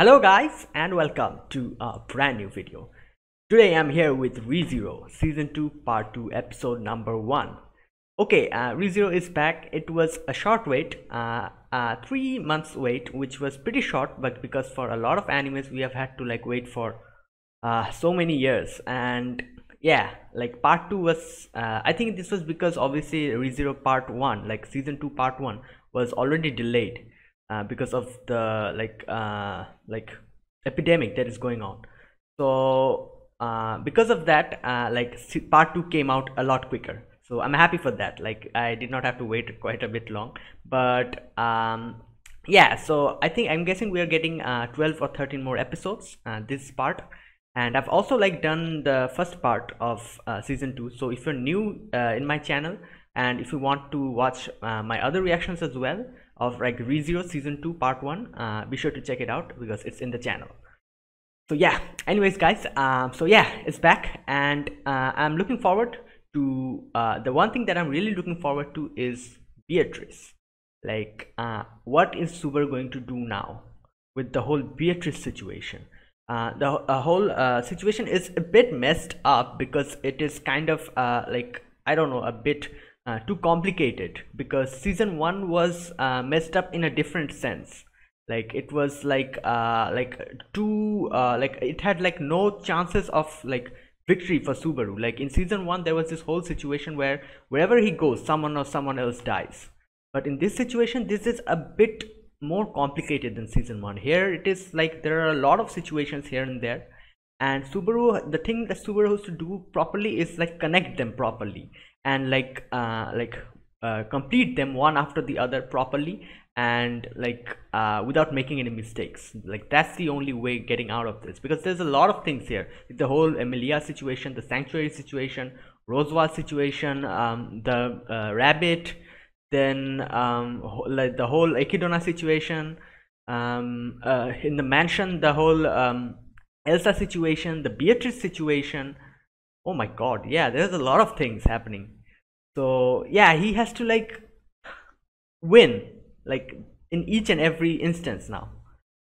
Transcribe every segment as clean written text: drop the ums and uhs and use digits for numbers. Hello guys and welcome to a brand new video. Today I'm here with ReZero season 2 part 2 episode number 1. Okay, ReZero is back. It was a short wait, 3 months wait, which was pretty short, but because for a lot of animes we have had to like wait for so many years. And yeah, like part 2 was I think this was because obviously ReZero part 1, like season 2 part 1 was already delayed because of the like epidemic that is going on. So because of that, like part 2 came out a lot quicker, so I'm happy for that. Like I did not have to wait quite a bit long, but yeah, so I'm guessing we are getting 12 or 13 more episodes this part. And I've also like done the first part of season 2, so if you're new in my channel and if you want to watch my other reactions as well of like ReZero season 2 part 1, be sure to check it out because it's in the channel. So yeah, anyways guys, so yeah, it's back, and I'm looking forward to the one thing that I'm really looking forward to is Beatrice. Like what is Subaru going to do now with the whole Beatrice situation? The whole situation is a bit messed up because it is kind of like, I don't know, a bit too complicated, because season 1 was messed up in a different sense. Like it was like too like it had like no chances of like victory for Subaru. Like in season 1 there was this whole situation where wherever he goes someone else dies, but in this situation this is a bit more complicated than season 1. Here it is like there are a lot of situations here and there, and Subaru, the thing that Subaru has to do properly is like connect them properly and complete them one after the other properly, and like without making any mistakes. Like that's the only way getting out of this, because there's a lot of things here. The whole Emilia situation, the Sanctuary situation, Roswell situation, the rabbit, then like the whole Ekidona situation, in the mansion, the whole Elsa situation, the Beatrice situation. Oh my god, yeah, there's a lot of things happening. So yeah, he has to like win like in each and every instance now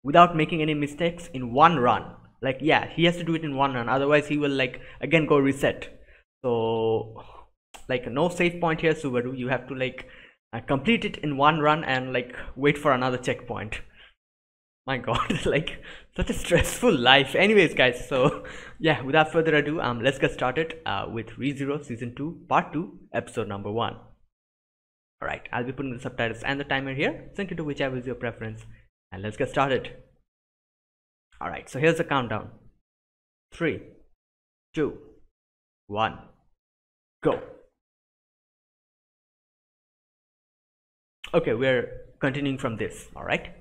without making any mistakes in one run. Like yeah, he has to do it in one run, otherwise he will like again go reset. So like no save point here, Subaru. You have to like complete it in one run and like wait for another checkpoint. My god, like such a stressful life. Anyways guys, so yeah, without further ado, let's get started with ReZero season 2 part 2 episode number 1. All right, I'll be putting the subtitles and the timer here, sync it to whichever is your preference, and let's get started. All right, so here's the countdown. 3, 2, 1, go. Okay, we're continuing from this. All right.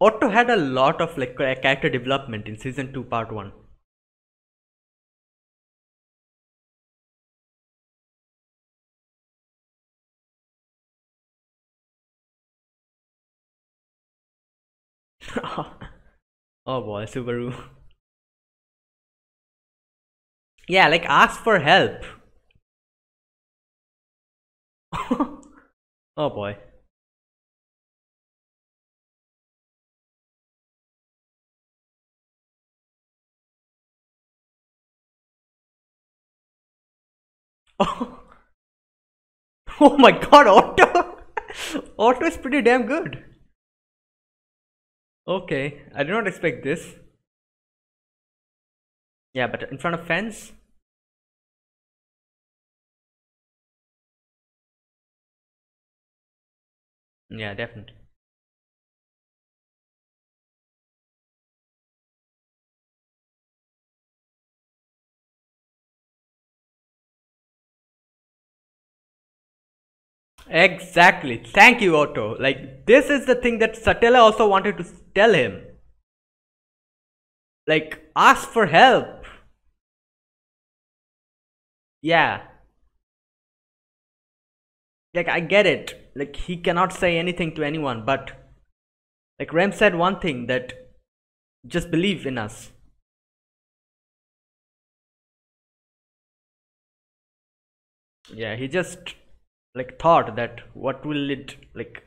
Otto had a lot of like character development in season 2 part 1. Oh boy, Subaru. Yeah, like ask for help. Oh boy. Oh. Oh my god, Otto! Otto is pretty damn good. Okay, I did not expect this. Yeah, but in front of fence. Yeah, definitely. Exactly. Thank you, Otto. Like this is the thing that Satella also wanted to tell him. Like ask for help. Yeah. Like I get it. Like he cannot say anything to anyone, but like Rem said one thing, that just believe in us. Yeah, he just like thought that what will it like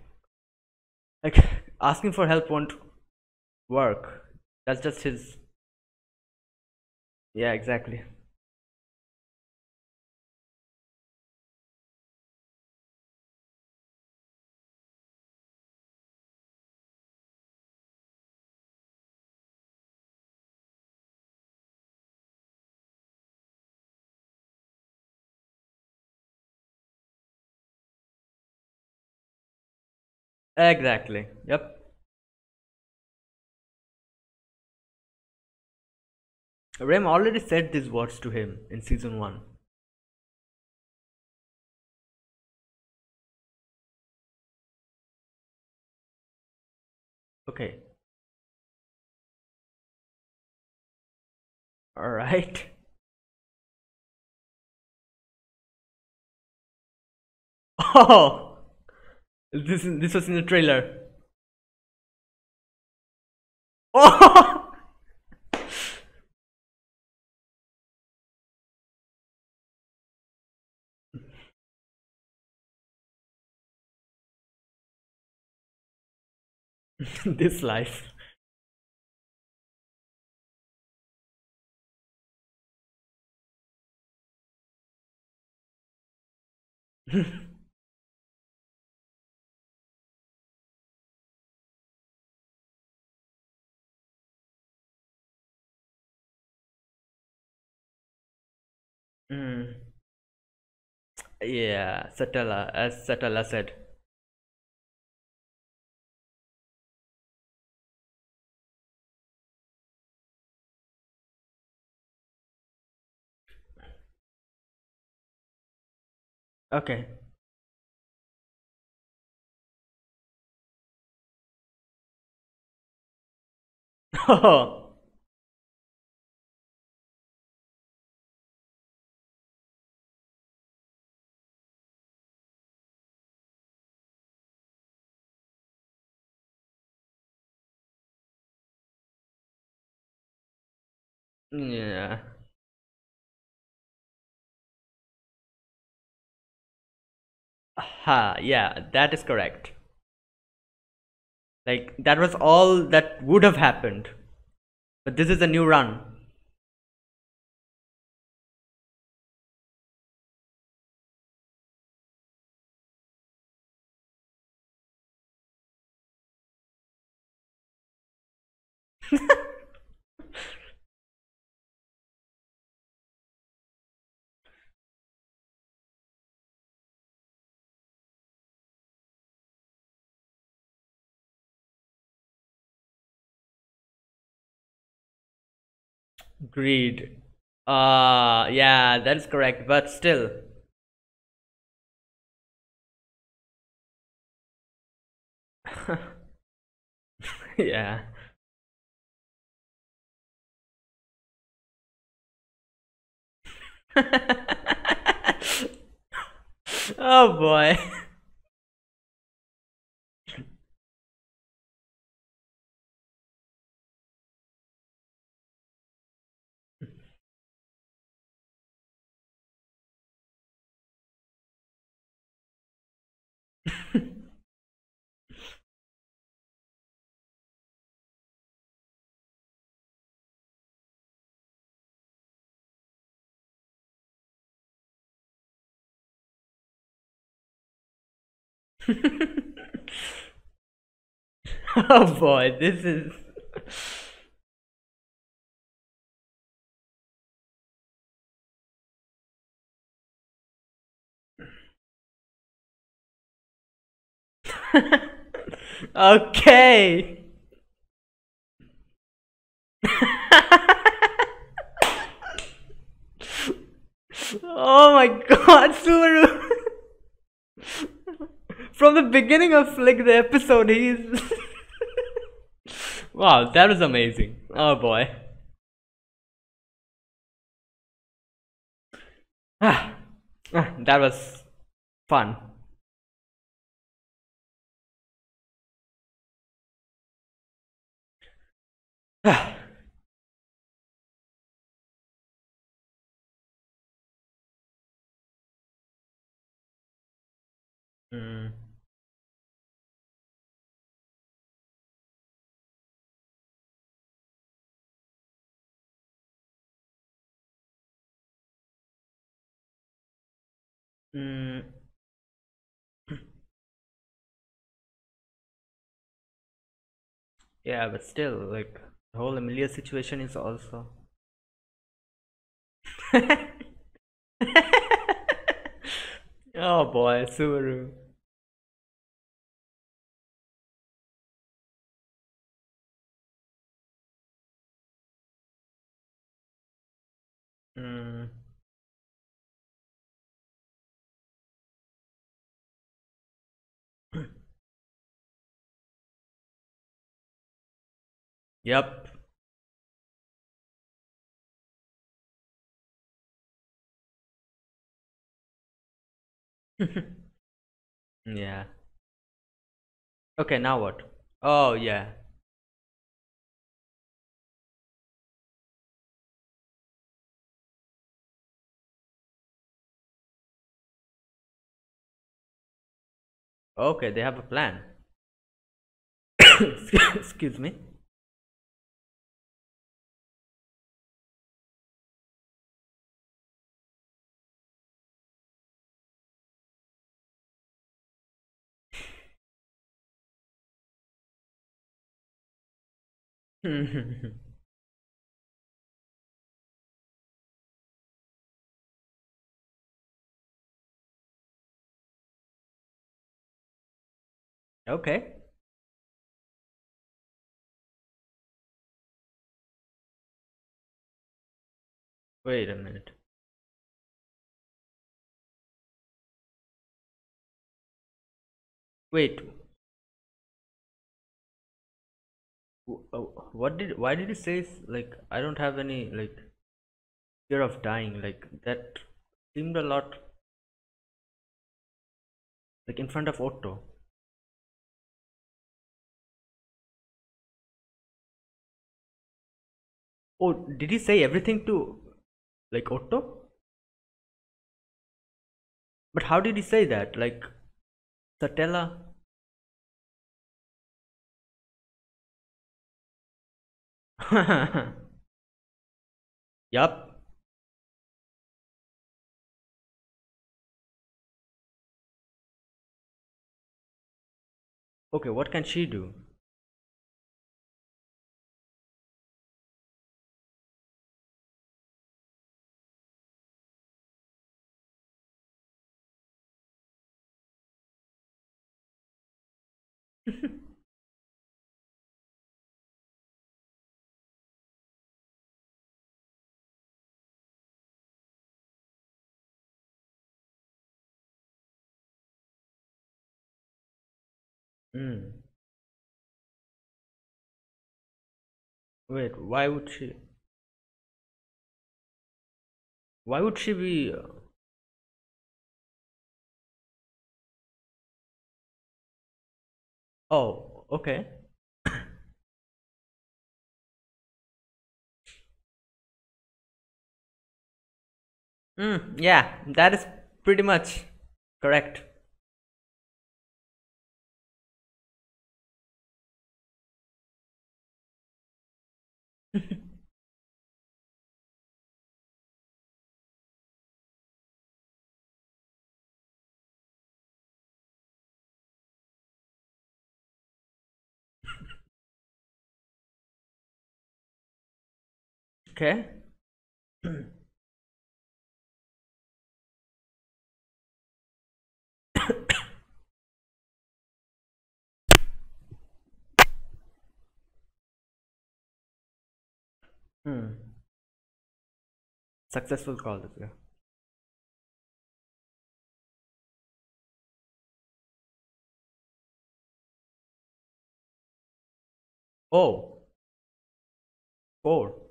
asking for help won't work. That's just his. Yeah, exactly. Exactly. Yep. Rem already said these words to him in season 1. Okay. All right. Oh, this was in the trailer. Oh. This life. mm. Yeah, Satala, as Satala said. Okay. Oh. Yeah. Ha, yeah, that is correct. Like, that was all that would have happened. But this is a new run. Greed. Yeah, that is correct, but still. Yeah. Oh boy. Oh boy, this is. Okay. Oh my god, Subaru. From the beginning of like the episode, he's wow, that was amazing. Oh boy. That was fun. Mm. Mm. Yeah, but still, like, the whole Amelia situation is also. Oh boy, Subaru. Mm. Yep. Yeah. Okay, now what? Oh, yeah. Okay, they have a plan. Excuse me. Okay. Wait a minute. Wait. Why did you say like I don't have any like fear of dying? Like that seemed a lot like in front of Otto. Oh, did he say everything to like Otto? But how did he say that? Like Satella? Yup. Okay, what can she do? Mm. Wait, why would she be oh, okay. Yeah, that is pretty much correct. Okay. Hmm. Successful call this guy. Oh, four.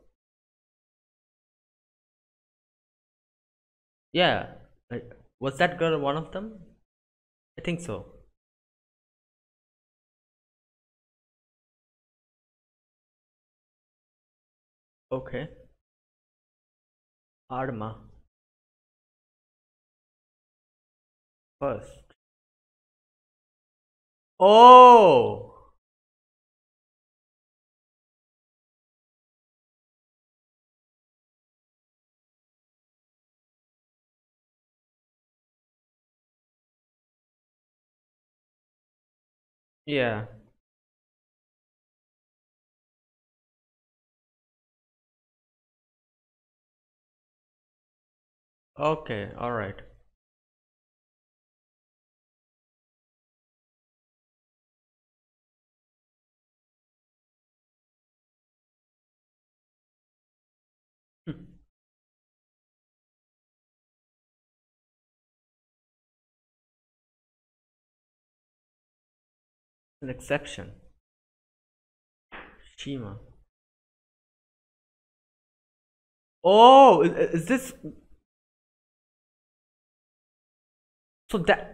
Yeah. Like, was that girl one of them? I think so. Okay. Arma first. Oh. Yeah. Okay. All right. Hmm. An exception. Shima. Oh, is this so that?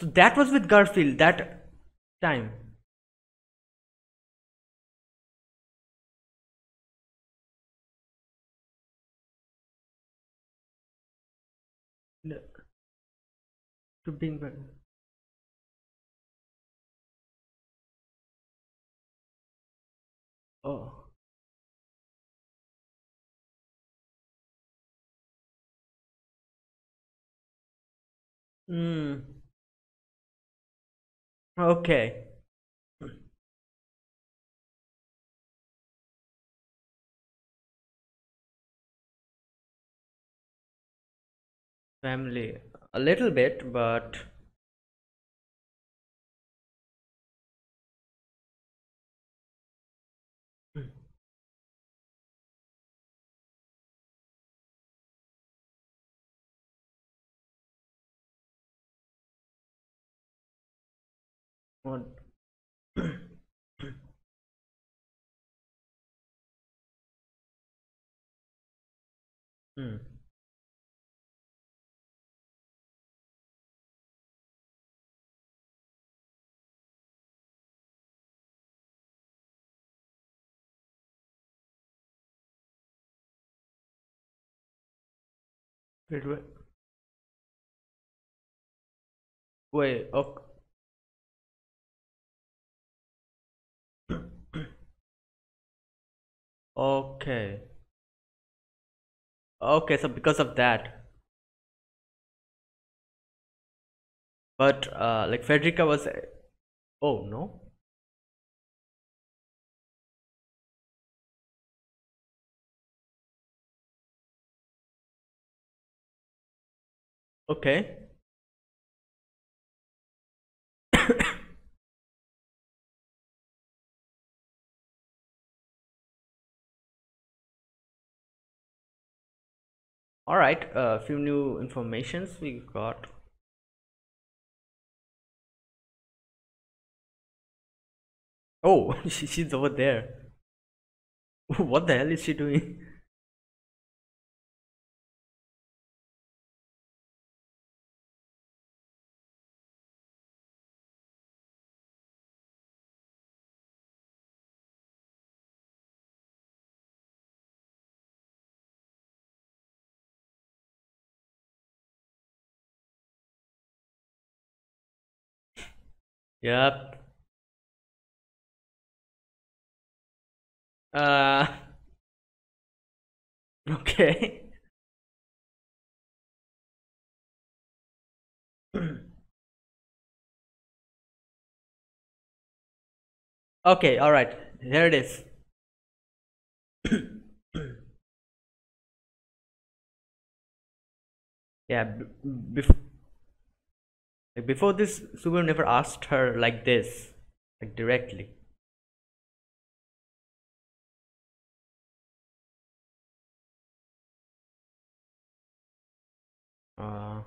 So that was with Garfield that time. No, to being back. Oh, mm, okay. Family, a little bit, but what? Hmm. Wait, wait, wait. Okay. Okay. Okay, so because of that, but like Frederica was, oh no, okay, all right. A few new informations we got. Oh, she's over there. What the hell is she doing? Yep. Uh, okay. Okay, all right. Here it is. Yeah, before this, Subaru never asked her like this, like directly. Uh,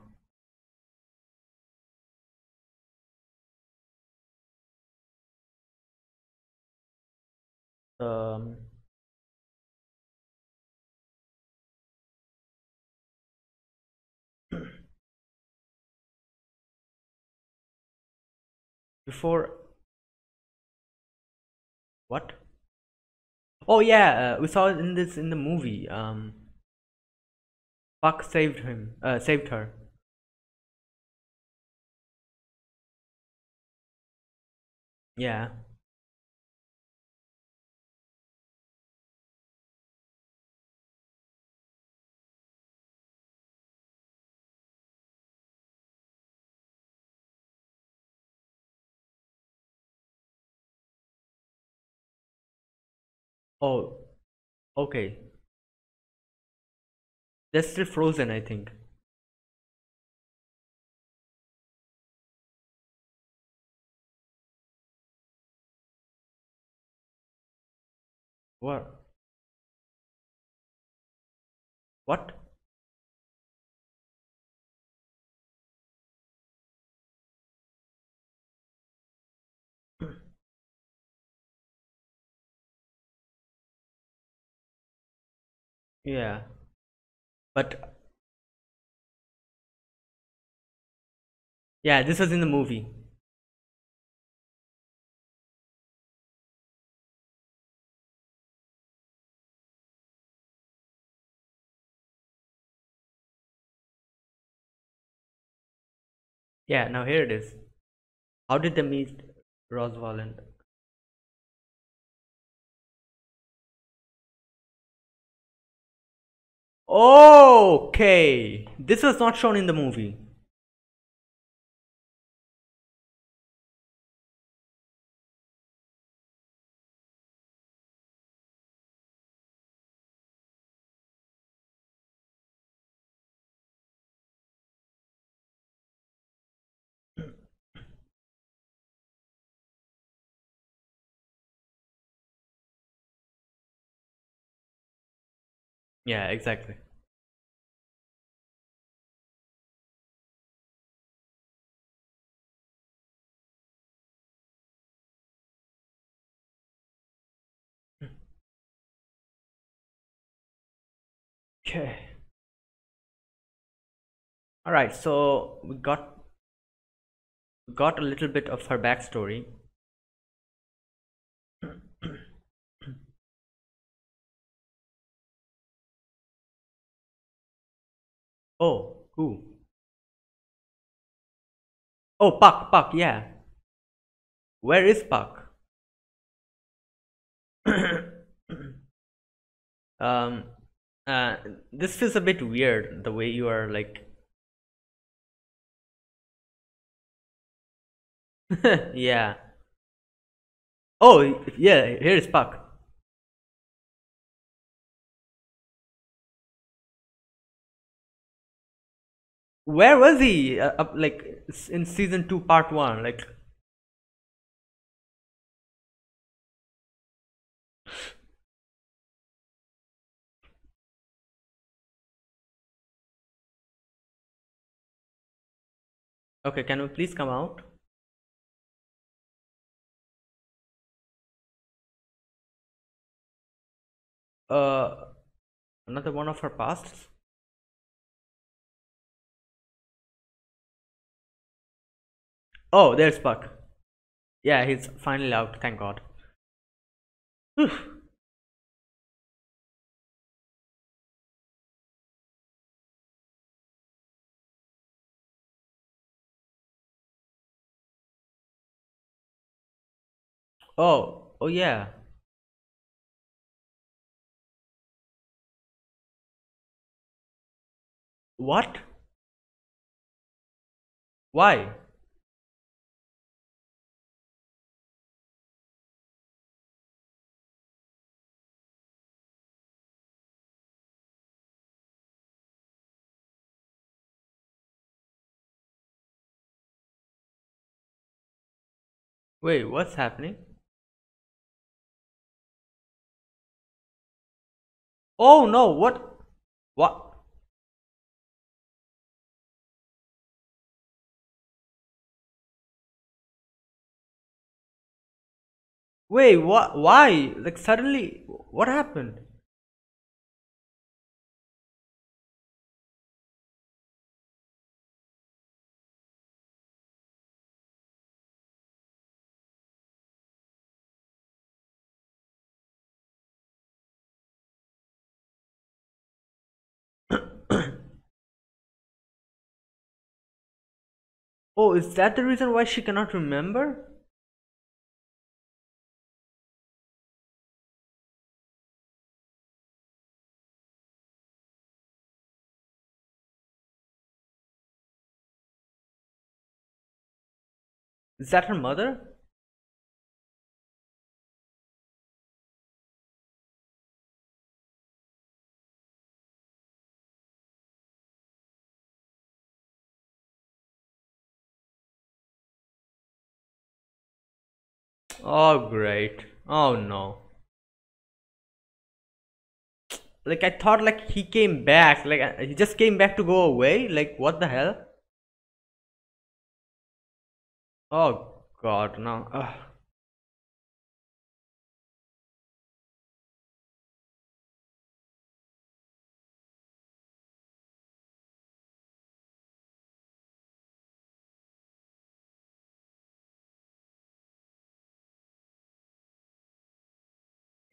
um, Before what? Oh yeah, we saw in the movie. Buck saved her. Yeah. Oh, okay. They're still frozen, I think. What? What? Yeah. But yeah, this was in the movie. Yeah, now here it is. How did they meet Roswell and okay. This was not shown in the movie. Yeah, exactly. Okay. All right. So we got a little bit of her backstory. Oh, who? Oh, Puck. Yeah. Where is Puck? um. Uh, This feels a bit weird the way you are like. Yeah. Oh, yeah, here is Puck. Where was he? Like in season 2, part 1. Like, okay, can we please come out? Uh, Another one of her pasts? Oh, there's Buck. Yeah, he's finally out. Thank God. Whew. Oh, yeah. What? Why? Wait, what's happening? Oh no, what? What? Wait, what? Why? Like suddenly, what happened? Oh, is that the reason why she cannot remember? Is that her mother? Oh, great. Oh, no. Like, I thought, like, he came back. Like, he just came back to go away. Like, what the hell? Oh, God, no. Ugh.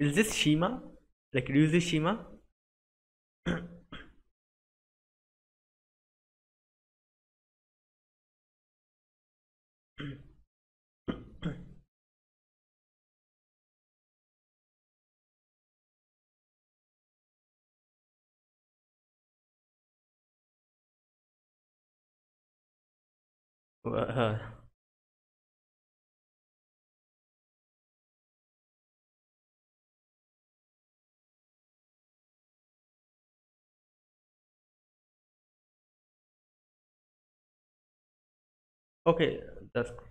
Is this Shima? Like Ryuji Shima? Okay, that's cool.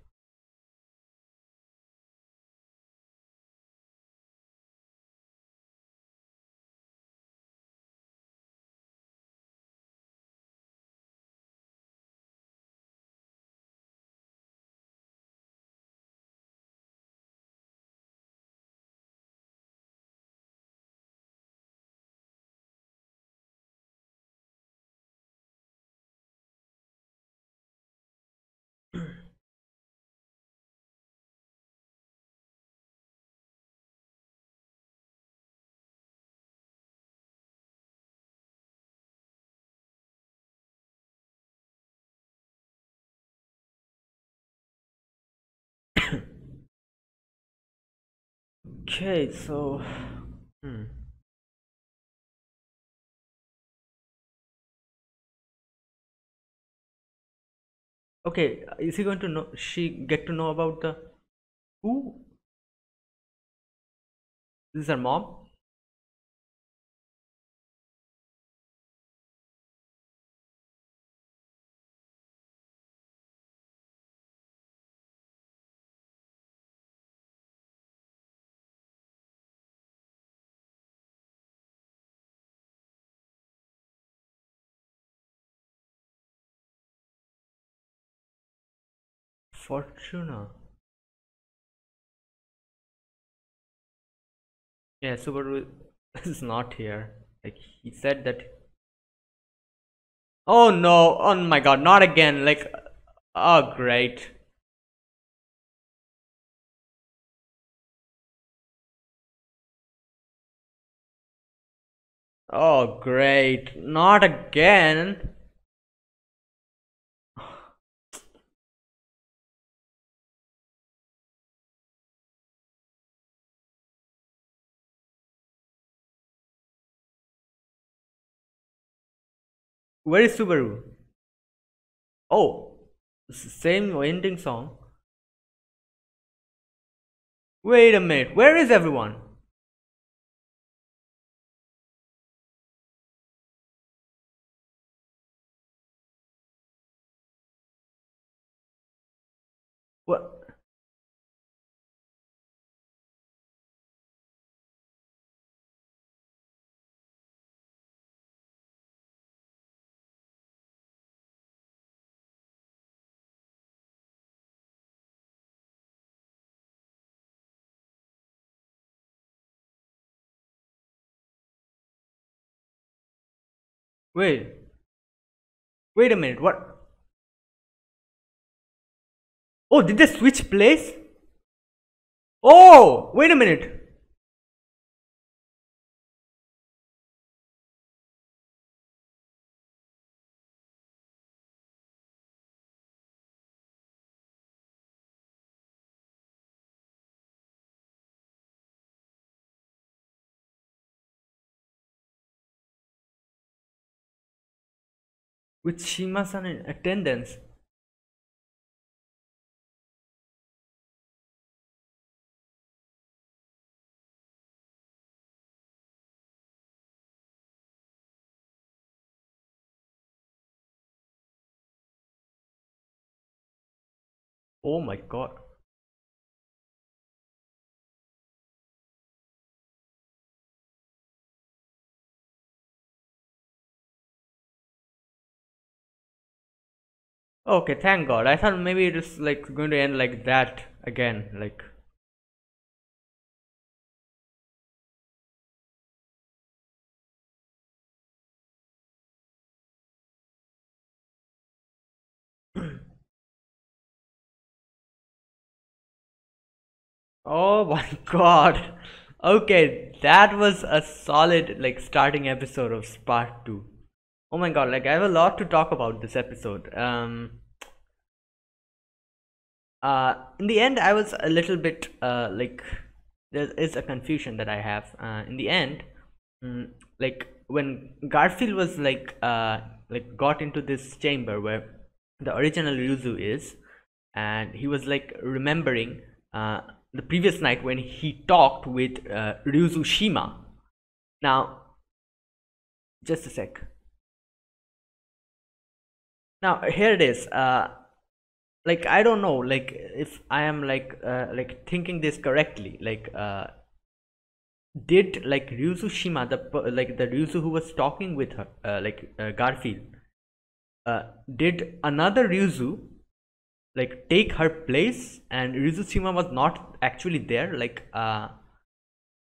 Okay, so okay, is he going to know, she get to know about the who? This is her mom? Fortuna. Yeah, Subaru is not here. Like, he said that. Oh no, oh my god, not again. Like, oh great. Oh great, not again. Where is Subaru? Oh, same ending song. Wait a minute, where is everyone? What? Wait a minute, what? Oh, did they switch place? Oh, wait a minute. with Shima-san in attendance. Oh my God. Okay, thank God. I thought maybe it is like going to end like that again, like. Oh my God. Okay, that was a solid like starting episode of Part 2. Oh my God, like I have a lot to talk about this episode. In the end, I was a little bit like there is a confusion that I have. In the end, like when Garfield was like got into this chamber where the original Ryuzu is, and he was like remembering the previous night when he talked with Ryuzu Shima. Now, just a sec. Now here it is. Like I don't know, like if I am like thinking this correctly, like did like Ryuzu Shima, the Ryuzu who was talking with her, Garfield, did another Ryuzu like take her place, and Ryuzu Shima was not actually there? Like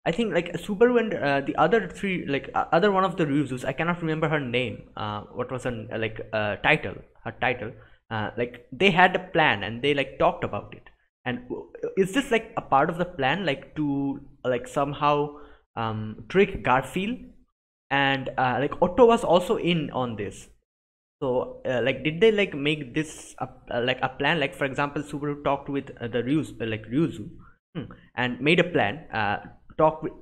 I think like Subaru and the other three, like other one of the Ryuzus, I cannot remember her name. What was her like title? Her title. Like they had a plan and they like talked about it. And is this like a part of the plan, like to like somehow trick Garfield? And like Otto was also in on this. So like did they like make this like a plan? Like for example, Subaru talked with the Ryuzu, and made a plan, talked with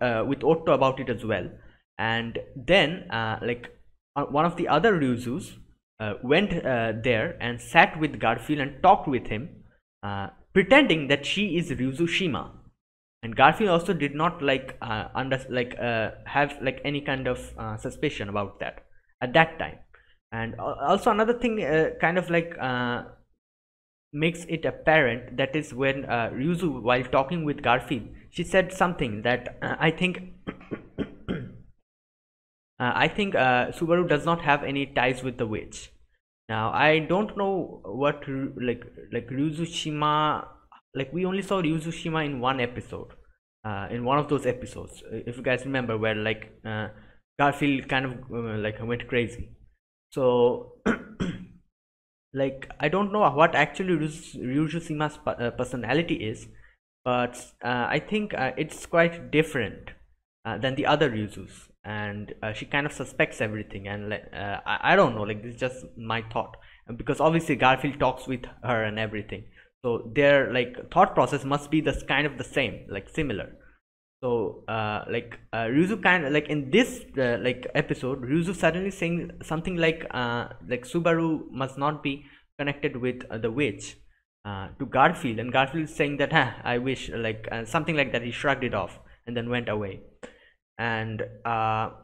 Otto about it as well. And then like one of the other Ryuzus went there and sat with Garfield and talked with him, pretending that she is Ryuzu Shima. And Garfield also did not like have like any kind of suspicion about that at that time. And also another thing kind of like makes it apparent, that is when Ryuzu, while talking with Garfield, she said something that I think Subaru does not have any ties with the witch. Now I don't know what like Ryuzu Shima, like we only saw Ryuzu Shima in one episode, in one of those episodes, if you guys remember, where like Garfield kind of like went crazy. So like I don't know what actually Ryuzu Shima's personality is, but I think it's quite different than the other Ryuzus. And she kind of suspects everything, and I don't know, like this is just my thought, because obviously Garfield talks with her and everything, so their like thought process must be this kind of the same, like similar. So like Ryuzu kind of like in this like episode, Ryuzu suddenly saying something like Subaru must not be connected with the witch to Garfield, and Garfield saying that I wish, like something like that. He shrugged it off and then went away. And that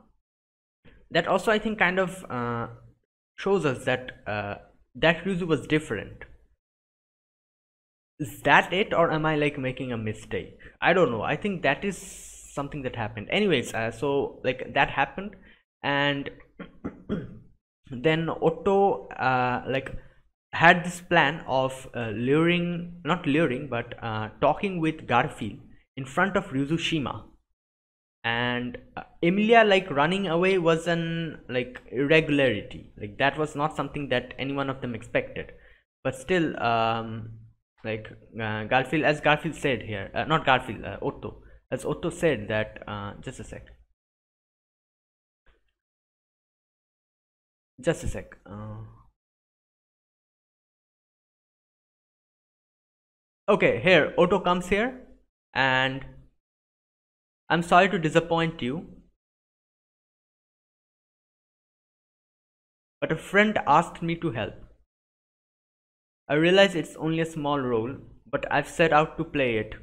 also I think kind of shows us that that Ryuzu was different. Is that it, or am I like making a mistake? I don't know. I think that is something that happened. Anyways, so like that happened, and then Otto like had this plan of talking with Garfield in front of Ryuzu Shima. And Emilia like running away was an like irregularity, like that was not something that any one of them expected. But still like Garfield, as Garfield said here, not Garfield, Otto, as Otto said that okay, here Otto comes here and I'm sorry to disappoint you. but a friend asked me to help. I realize it's only a small role, but I've set out to play it.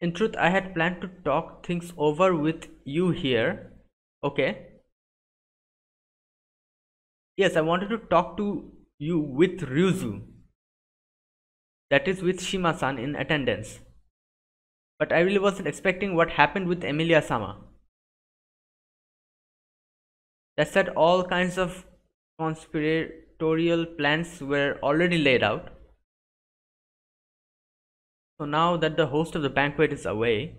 In truth, I had planned to talk things over with you here. Okay. Yes, I wanted to talk to you with Ryuzu. That is, with Shima-san in attendance. But I really wasn't expecting what happened with Emilia-sama. That said, all kinds of conspiratorial plans were already laid out. So now that the host of the banquet is away,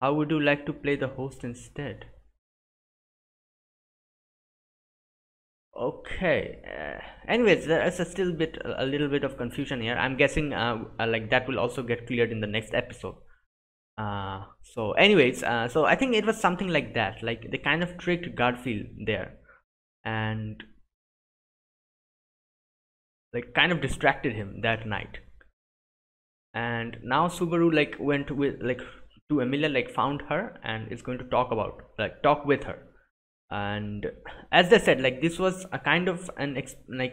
how would you like to play the host instead? Okay, anyways, there is a little bit of confusion here. I'm guessing like that will also get cleared in the next episode. So anyways, so I think it was something like that, like they kind of tricked Garfield there and like kind of distracted him that night. And now Subaru like went with like to Emilia, like found her and is going to talk with her. And as they said, like this was a kind of an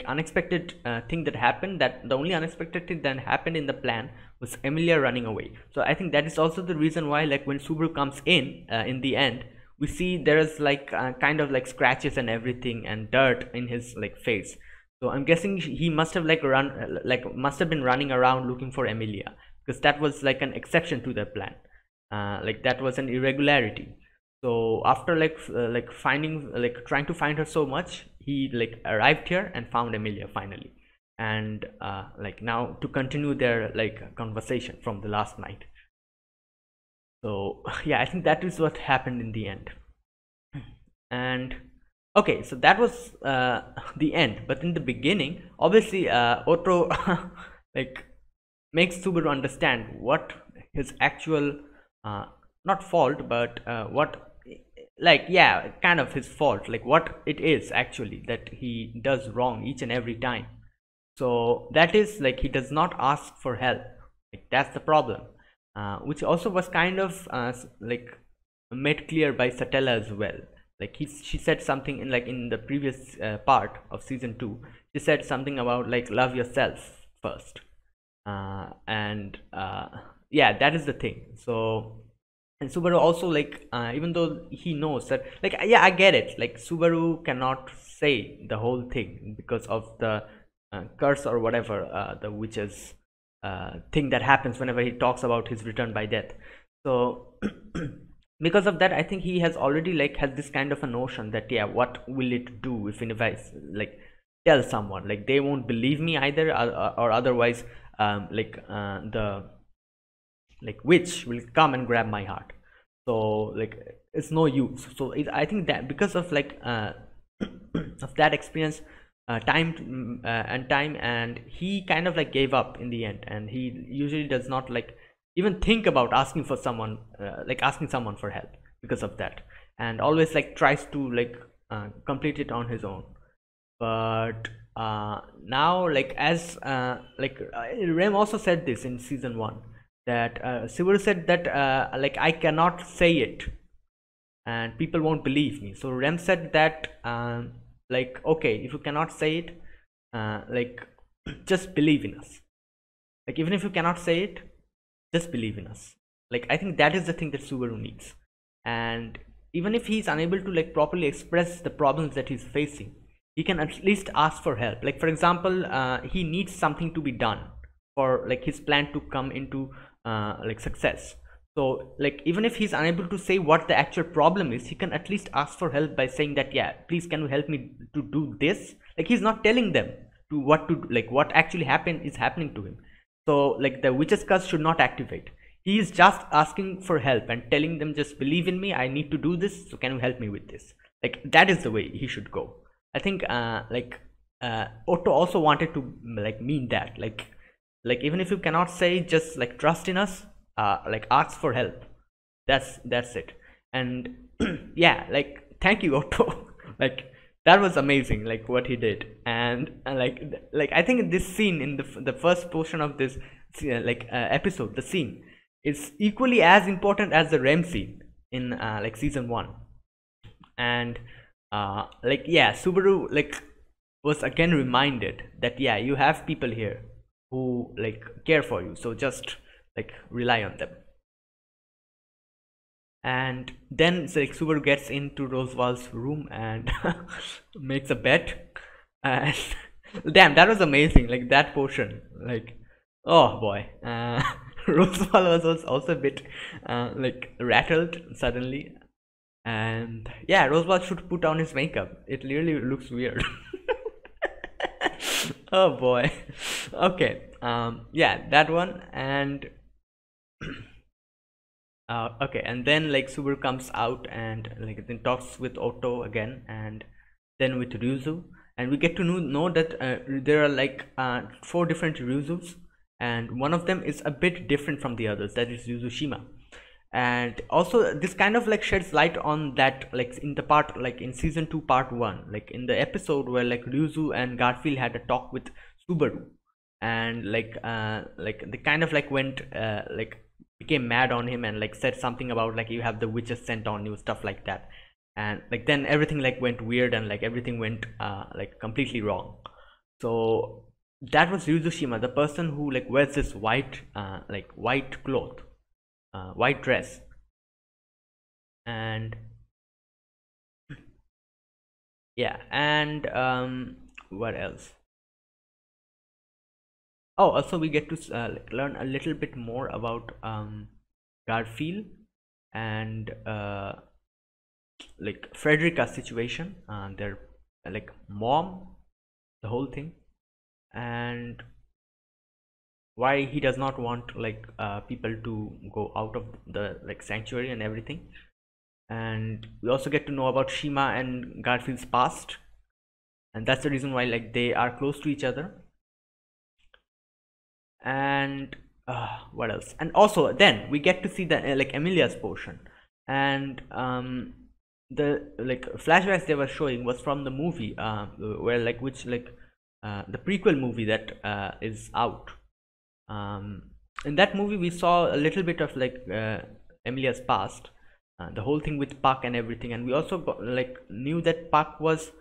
unexpected thing that happened. That the only unexpected thing that happened in the plan was Emilia running away. So I think that is also the reason why, like when Subaru comes in the end, we see there is like kind of like scratches and everything and dirt in his like face. So I'm guessing he must have like must have been running around looking for Emilia, because that was like an exception to their plan. Like that was an irregularity. So after trying to find her so much, he like arrived here and found Emilia finally, and like now to continue their like conversation from the last night. So yeah, I think that is what happened in the end. And okay, so that was the end. But in the beginning, obviously Otto like makes Subaru understand what his actual not fault, but what like yeah kind of his fault, like what it is actually that he does wrong each and every time. So that is like he does not ask for help, like that's the problem, which also was kind of like made clear by Satella as well. Like she said something in the previous part of season 2. She said something about like love yourself first, and yeah, that is the thing. So and Subaru also like even though he knows that like yeah, I get it, like Subaru cannot say the whole thing because of the curse or whatever, the witch's thing that happens whenever he talks about his return by death. So because of that, I think he has already like has this kind of a notion that yeah, what will it do if I like tell someone, like they won't believe me either, or otherwise the witch will come and grab my heart. So like it's no use. So I think that because of like of that experience, time and he kind of like gave up in the end, and he usually does not like even think about asking for someone asking someone for help because of that, and always like tries to like complete it on his own. But now like as Rem also said this in season 1, that Subaru said that like I cannot say it and people won't believe me. So Rem said that like okay, if you cannot say it, like just believe in us, like even if you cannot say it, just believe in us. Like I think that is the thing that Subaru needs, and even if he's unable to like properly express the problems that he's facing, he can at least ask for help. Like for example, he needs something to be done for like his plan to come into like success. So like even if he's unable to say what the actual problem is, he can at least ask for help by saying that yeah, please can you help me to do this. Like he's not telling them to what to like what actually is happening to him. So like the witch's curse should not activate. He is just asking for help and telling them just believe in me, I need to do this, so can you help me with this. Like that is the way he should go. I think Otto also wanted to like mean that, like even if you cannot say, just like trust in us, like ask for help, that's it. And yeah, like thank you Otto. Like that was amazing, like what he did. And like I think this scene in the first portion of this episode, the scene is equally as important as the Rem scene. in like season 1, and like yeah, Subaru like was again reminded that yeah, you have people here who like care for you, so just like rely on them. And then so, like, Subaru gets into Rosewall's room and makes a bet, and damn, that was amazing, like that portion, like oh boy. Rosewall was also a bit like rattled suddenly, and yeah, Rosewall should put on his makeup, it really looks weird. Oh boy. Okay, yeah, that one. And okay, and then like Subaru comes out and like then talks with Otto again, and then with Ryuzu, and we get to know that there are like 4 different Ryuzus, and one of them is a bit different from the others, that is Yuzushima. And also this kind of like sheds light on that, like in the part, like in season 2 part 1, like in the episode where like Ryuzu and Garfield had a talk with Subaru, and like they kind of like went like became mad on him and like said something about like you have the witches sent on you, stuff like that. And like then everything like went weird, and like everything went like completely wrong. So that was Yuzushima, the person who like wears this white like white cloth, white dress. And yeah, and what else? Oh, also we get to learn a little bit more about Garfield and like Frederica's situation, their like mom, the whole thing, and why he does not want like people to go out of the like sanctuary and everything. And we also get to know about Shima and Garfield's past, and that's the reason why like they are close to each other. And what else? And also then we get to see the like Amelia's portion, and the like flashbacks they were showing was from the movie where like which like the prequel movie that is out. In that movie we saw a little bit of like Amelia's past, the whole thing with Puck and everything, and we also got, like knew that Puck was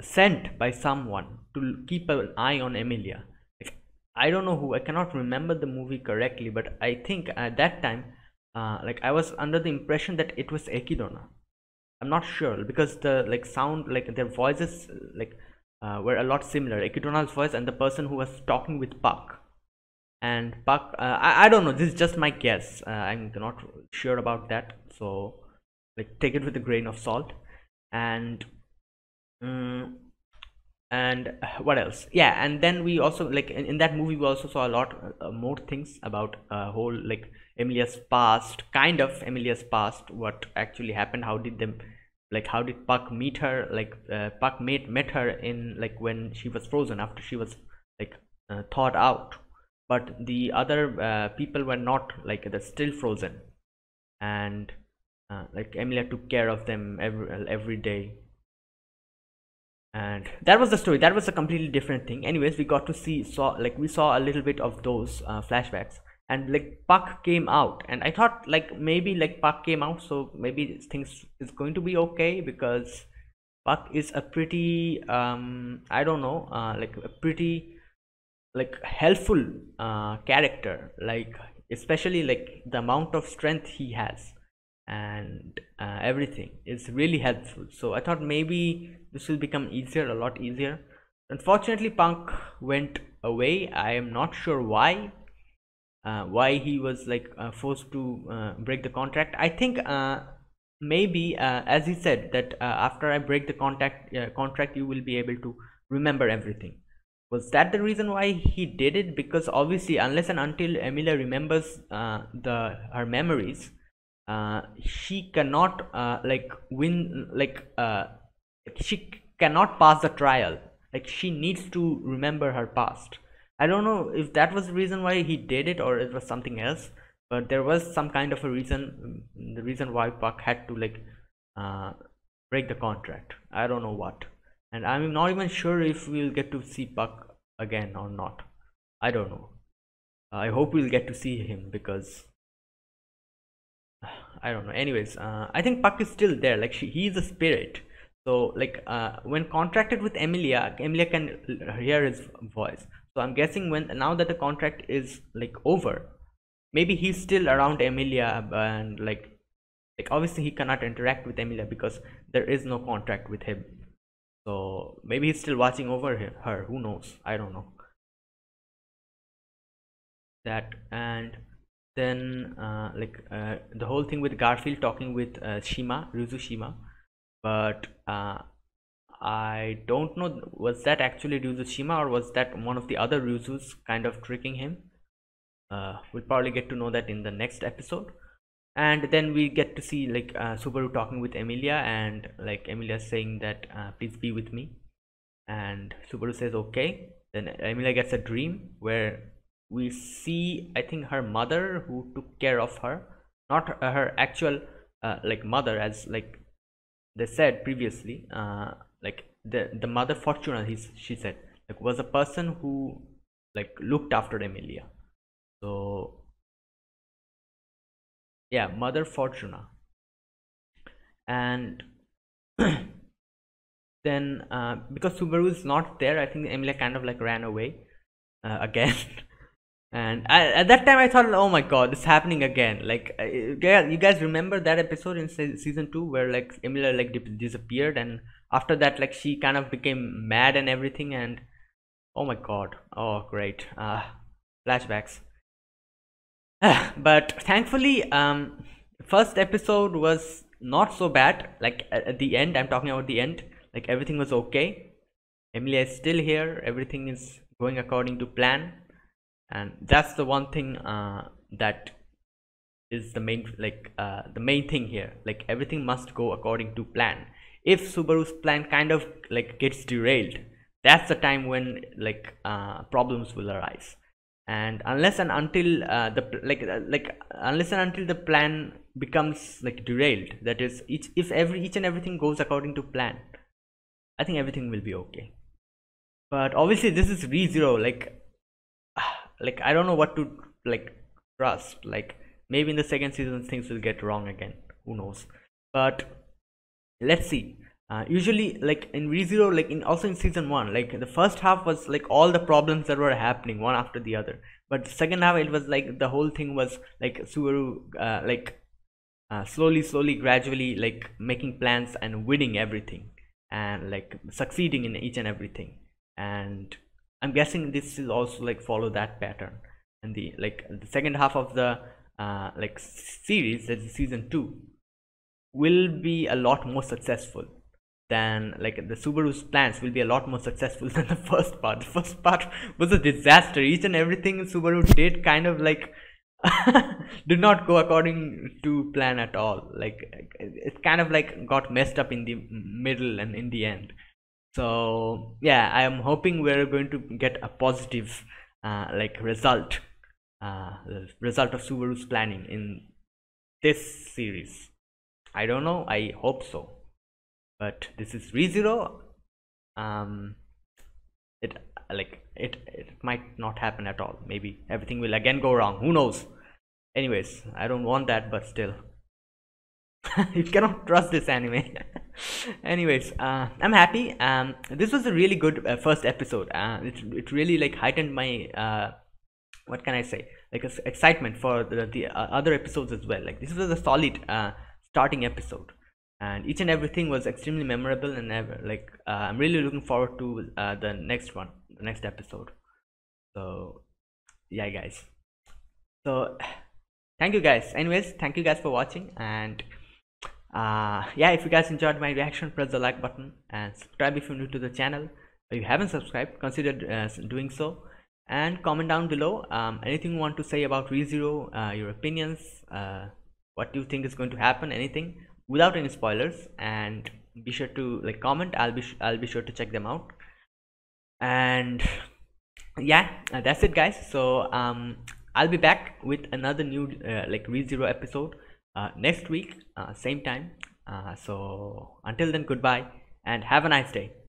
sent by someone to keep an eye on Amelia. Like, I don't know who, I cannot remember the movie correctly, but I think at that time like I was under the impression that it was Ekidona. I'm not sure, because the like sound, like their voices like were a lot similar, Ekidona's voice and the person who was talking with Puck. And Puck, I don't know, this is just my guess, I'm not sure about that, so like take it with a grain of salt. And what else? Yeah, and then we also like in that movie we also saw a lot more things about whole like Amelia's past, kind of Amelia's past, what actually happened, how did them like how did Puck meet her, like Puck met her in like when she was frozen, after she was like thawed out, but the other people were not, like they're still frozen, and like Amelia took care of them every day. And that was the story, that was a completely different thing. Anyways, we got to see we saw a little bit of those flashbacks. And like Puck came out, and I thought like maybe like Puck came out, so maybe things is going to be okay, because Puck is a pretty I don't know, like a pretty like helpful character, like especially like the amount of strength he has and everything is really helpful. So I thought maybe this will become easier, a lot easier. Unfortunately, Puck went away. I am not sure why he was like forced to break the contract. I think maybe as he said that after I break the contract you will be able to remember everything. Was that the reason why he did it? Because obviously unless and until Amelia remembers her memories, she cannot like win, like she cannot pass the trial, like she needs to remember her past. I don't know if that was the reason why he did it or it was something else, but there was some kind of a reason, the reason why Puck had to like break the contract. I don't know what, and I'm not even sure if we'll get to see Puck again or not. I don't know. I hope we'll get to see him, because I don't know. Anyways, I think Puck is still there. Like he is a spirit. So like when contracted with Emilia, Emilia can hear his voice. So I'm guessing when now that the contract is like over, maybe he's still around Emilia, and like obviously he cannot interact with Emilia because there is no contract with him. So maybe he's still watching over her. Who knows? I don't know. That and then the whole thing with Garfield talking with Shima, Ryuzu Shima, but I don't know, was that actually Ryuzu Shima or was that one of the other Ryuzus kind of tricking him? We'll probably get to know that in the next episode. And then we get to see like Subaru talking with Emilia, and like Emilia saying that please be with me, and Subaru says okay. Then Emilia gets a dream where we see, I think, her mother who took care of her, not her actual like mother, as like they said previously, like the mother Fortuna, she said, like, was a person who like looked after Emilia. So yeah, mother Fortuna. And then because Subaru is not there, I think Emilia kind of like ran away again. And at that time I thought, oh my god, it's happening again. Like you guys remember that episode in season 2 where like Emilia like disappeared, and after that like she kind of became mad and everything, and oh my god, oh great, flashbacks. But thankfully first episode was not so bad. Like at the end, I'm talking about the end, like everything was okay. Emilia is still here, everything is going according to plan. And that's the one thing that is the main, like the main thing here. Like everything must go according to plan. If Subaru's plan kind of like gets derailed, that's the time when like problems will arise. And unless and until the plan becomes like derailed, that is, if each and everything goes according to plan, I think everything will be okay. But obviously this is ReZero. Like I don't know what to like trust. Like maybe in the second season things will get wrong again, who knows. But let's see. Usually like in ReZero, like also in season 1, like the first half was like all the problems that were happening one after the other, but the second half, it was like the whole thing was like Subaru slowly gradually like making plans and winning everything and like succeeding in each and everything. And I'm guessing this will also like follow that pattern. And the second half of the like series, that is season 2, will be a lot more successful than like the Subaru's plans will be a lot more successful than the first part. The first part was a disaster. Each and everything Subaru did kind of like did not go according to plan at all. Like it kind of like got messed up in the middle and in the end. So yeah, I am hoping we're going to get a positive like result of Subaru's planning in this series. I don't know, I hope so. But this is ReZero. It might not happen at all. Maybe everything will again go wrong, who knows. Anyways, I don't want that, but still. You cannot trust this anime. Anyways, I'm happy. This was a really good first episode. It really like heightened my what can I say, like excitement for the other episodes as well. Like this was a solid starting episode, and each and everything was extremely memorable. And like I'm really looking forward to the next episode. So yeah guys, so thank you guys. Anyways, thank you guys for watching, and yeah, if you guys enjoyed my reaction, press the like button and subscribe if you're new to the channel. If you haven't subscribed, consider doing so, and comment down below anything you want to say about ReZero, your opinions, what you think is going to happen, anything, without any spoilers. And be sure to like comment. I'll be sure to check them out. And yeah, that's it guys. So I'll be back with another new like ReZero episode next week, same time. So until then, goodbye and have a nice day.